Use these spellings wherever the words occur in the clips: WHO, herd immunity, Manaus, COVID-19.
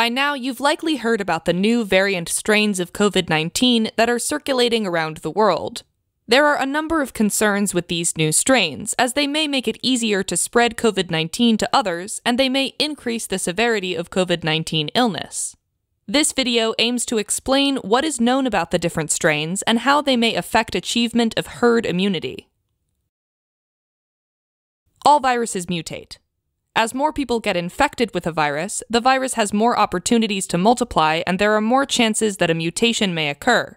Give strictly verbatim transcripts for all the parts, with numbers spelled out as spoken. By now, you've likely heard about the new variant strains of COVID nineteen that are circulating around the world. There are a number of concerns with these new strains, as they may make it easier to spread COVID nineteen to others, and they may increase the severity of COVID nineteen illness. This video aims to explain what is known about the different strains and how they may affect achievement of herd immunity. All viruses mutate. As more people get infected with a virus, the virus has more opportunities to multiply and there are more chances that a mutation may occur.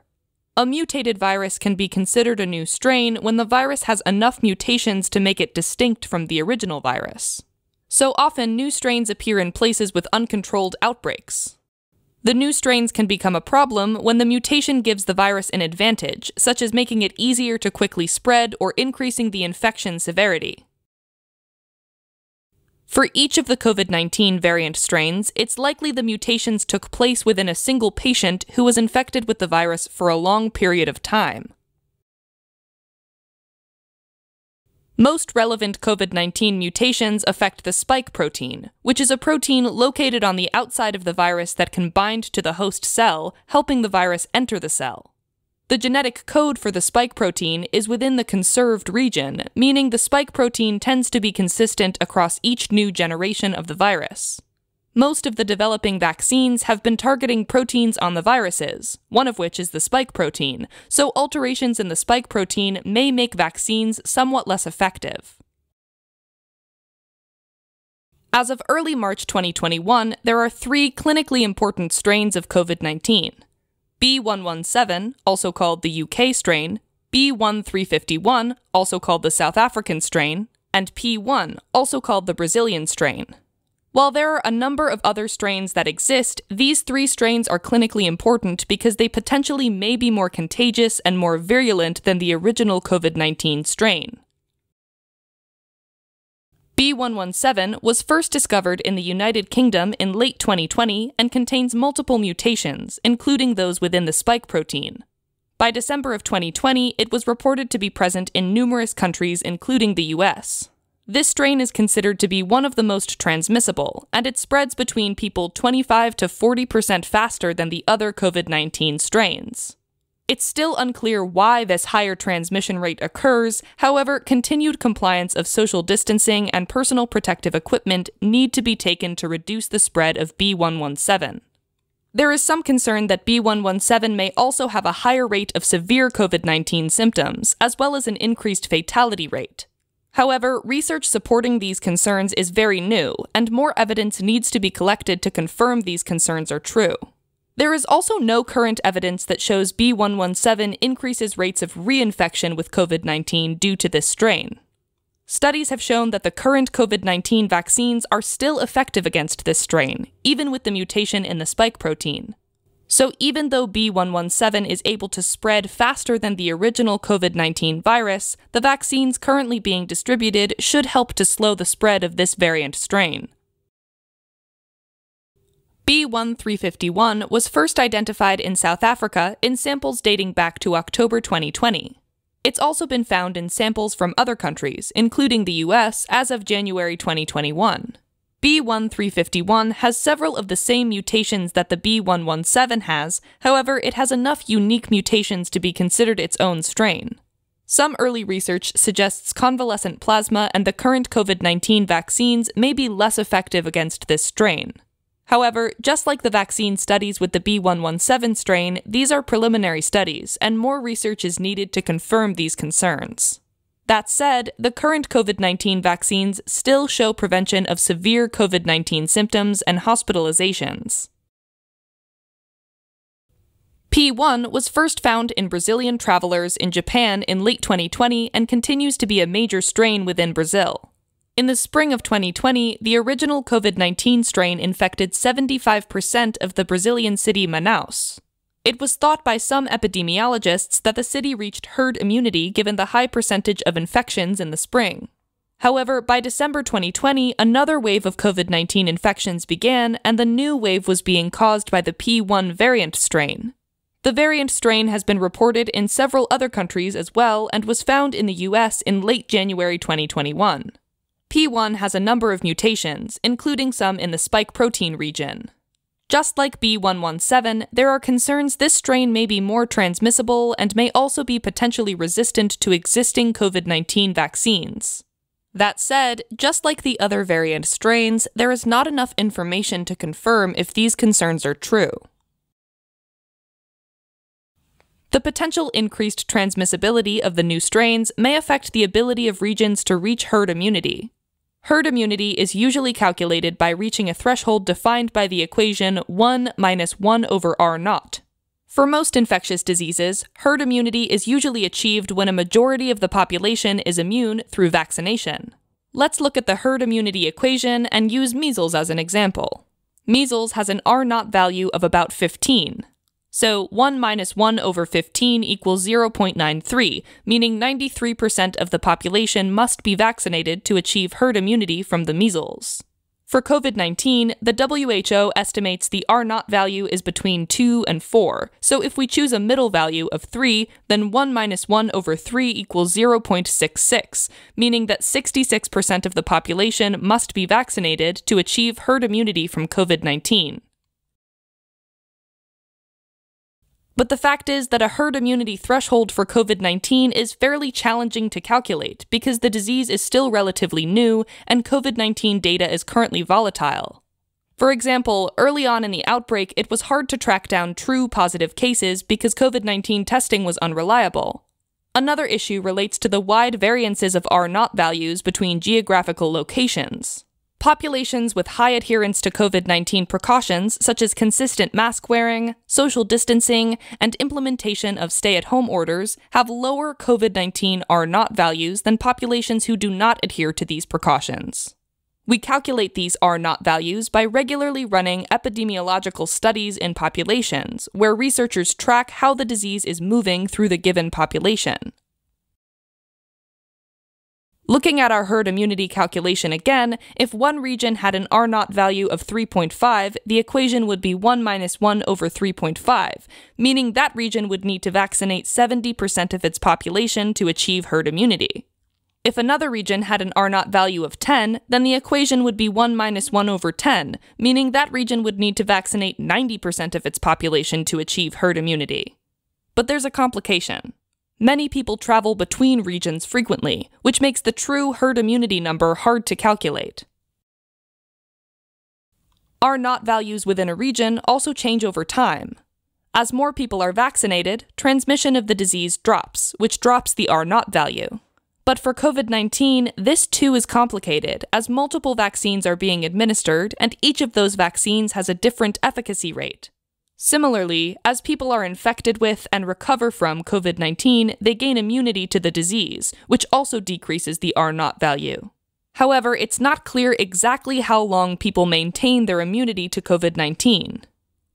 A mutated virus can be considered a new strain when the virus has enough mutations to make it distinct from the original virus. So often, new strains appear in places with uncontrolled outbreaks. The new strains can become a problem when the mutation gives the virus an advantage, such as making it easier to quickly spread or increasing the infection severity. For each of the COVID nineteen variant strains, it's likely the mutations took place within a single patient who was infected with the virus for a long period of time. Most relevant COVID nineteen mutations affect the spike protein, which is a protein located on the outside of the virus that can bind to the host cell, helping the virus enter the cell. The genetic code for the spike protein is within the conserved region, meaning the spike protein tends to be consistent across each new generation of the virus. Most of the developing vaccines have been targeting proteins on the viruses, one of which is the spike protein, so alterations in the spike protein may make vaccines somewhat less effective. As of early March twenty twenty-one, there are three clinically important strains of COVID nineteen. B one one seven, also called the U K strain, B one three five one, also called the South African strain, and P one, also called the Brazilian strain. While there are a number of other strains that exist, these three strains are clinically important because they potentially may be more contagious and more virulent than the original COVID nineteen strain. B one one seven was first discovered in the United Kingdom in late twenty twenty and contains multiple mutations, including those within the spike protein. By December of twenty twenty, it was reported to be present in numerous countries, including the U S. This strain is considered to be one of the most transmissible, and it spreads between people twenty-five to forty percent faster than the other COVID nineteen strains. It's still unclear why this higher transmission rate occurs, however, continued compliance of social distancing and personal protective equipment need to be taken to reduce the spread of B one one seven. There is some concern that B one one seven may also have a higher rate of severe COVID nineteen symptoms, as well as an increased fatality rate. However, research supporting these concerns is very new, and more evidence needs to be collected to confirm these concerns are true. There is also no current evidence that shows B one one seven increases rates of reinfection with COVID nineteen due to this strain. Studies have shown that the current COVID nineteen vaccines are still effective against this strain, even with the mutation in the spike protein. So even though B one one seven is able to spread faster than the original COVID nineteen virus, the vaccines currently being distributed should help to slow the spread of this variant strain. B one three five one was first identified in South Africa in samples dating back to October twenty twenty. It's also been found in samples from other countries, including the U S, as of January twenty twenty-one. B one three five one has several of the same mutations that the B one one seven has, however, it has enough unique mutations to be considered its own strain. Some early research suggests convalescent plasma and the current COVID nineteen vaccines may be less effective against this strain. However, just like the vaccine studies with the B one one seven strain, these are preliminary studies, and more research is needed to confirm these concerns. That said, the current COVID nineteen vaccines still show prevention of severe COVID nineteen symptoms and hospitalizations. P one was first found in Brazilian travelers in Japan in late twenty twenty and continues to be a major strain within Brazil. In the spring of twenty twenty, the original COVID nineteen strain infected seventy-five percent of the Brazilian city Manaus. It was thought by some epidemiologists that the city reached herd immunity given the high percentage of infections in the spring. However, by December twenty twenty, another wave of COVID nineteen infections began, and the new wave was being caused by the P one variant strain. The variant strain has been reported in several other countries as well and was found in the U S in late January twenty twenty-one. P one has a number of mutations, including some in the spike protein region. Just like B one one seven, there are concerns this strain may be more transmissible and may also be potentially resistant to existing COVID nineteen vaccines. That said, just like the other variant strains, there is not enough information to confirm if these concerns are true. The potential increased transmissibility of the new strains may affect the ability of regions to reach herd immunity. Herd immunity is usually calculated by reaching a threshold defined by the equation one minus one over R naught. For most infectious diseases, herd immunity is usually achieved when a majority of the population is immune through vaccination. Let's look at the herd immunity equation and use measles as an example. Measles has an R naught value of about fifteen. So one minus one over fifteen equals zero point nine three, meaning ninety-three percent of the population must be vaccinated to achieve herd immunity from the measles. For COVID nineteen, the W H O estimates the R naught value is between two and four, so if we choose a middle value of three, then one minus one over three equals zero point six six, meaning that sixty-six percent of the population must be vaccinated to achieve herd immunity from COVID nineteen. But the fact is that a herd immunity threshold for COVID nineteen is fairly challenging to calculate because the disease is still relatively new and COVID nineteen data is currently volatile. For example, early on in the outbreak, it was hard to track down true positive cases because COVID nineteen testing was unreliable. Another issue relates to the wide variances of R naught values between geographical locations. Populations with high adherence to COVID nineteen precautions, such as consistent mask wearing, social distancing, and implementation of stay-at-home orders, have lower COVID nineteen R naught values than populations who do not adhere to these precautions. We calculate these R naught values by regularly running epidemiological studies in populations, where researchers track how the disease is moving through the given population. Looking at our herd immunity calculation again, if one region had an R naught value of three point five, the equation would be one minus one over three point five, meaning that region would need to vaccinate seventy percent of its population to achieve herd immunity. If another region had an R naught value of ten, then the equation would be one minus one over ten, meaning that region would need to vaccinate ninety percent of its population to achieve herd immunity. But there's a complication. Many people travel between regions frequently, which makes the true herd immunity number hard to calculate. R naught values within a region also change over time. As more people are vaccinated, transmission of the disease drops, which drops the R naught value. But for COVID nineteen, this too is complicated, as multiple vaccines are being administered, and each of those vaccines has a different efficacy rate. Similarly, as people are infected with and recover from COVID nineteen, they gain immunity to the disease, which also decreases the R naught value. However, it's not clear exactly how long people maintain their immunity to COVID nineteen.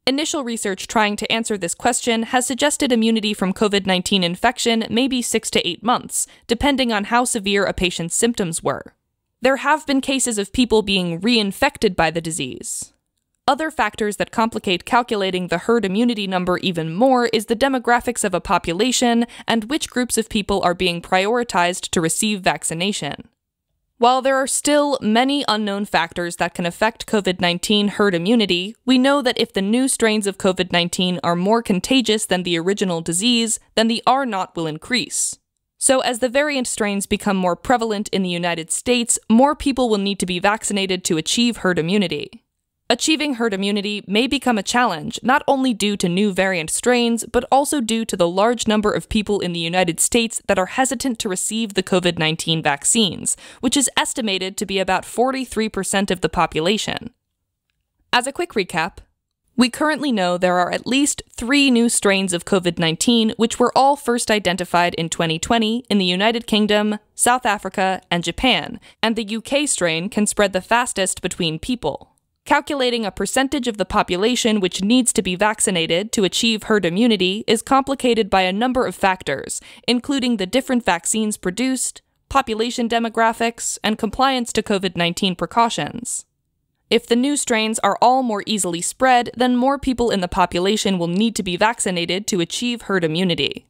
Initial research trying to answer this question has suggested immunity from COVID nineteen infection may be six to eight months, depending on how severe a patient's symptoms were. There have been cases of people being reinfected by the disease. Other factors that complicate calculating the herd immunity number even more is the demographics of a population and which groups of people are being prioritized to receive vaccination. While there are still many unknown factors that can affect COVID nineteen herd immunity, we know that if the new strains of COVID nineteen are more contagious than the original disease, then the R naught will increase. So as the variant strains become more prevalent in the United States, more people will need to be vaccinated to achieve herd immunity. Achieving herd immunity may become a challenge, not only due to new variant strains, but also due to the large number of people in the United States that are hesitant to receive the COVID nineteen vaccines, which is estimated to be about forty-three percent of the population. As a quick recap, we currently know there are at least three new strains of COVID nineteen, which were all first identified in twenty twenty in the United Kingdom, South Africa, and Japan, and the U K strain can spread the fastest between people. Calculating a percentage of the population which needs to be vaccinated to achieve herd immunity is complicated by a number of factors, including the different vaccines produced, population demographics, and compliance to COVID nineteen precautions. If the new strains are all more easily spread, then more people in the population will need to be vaccinated to achieve herd immunity.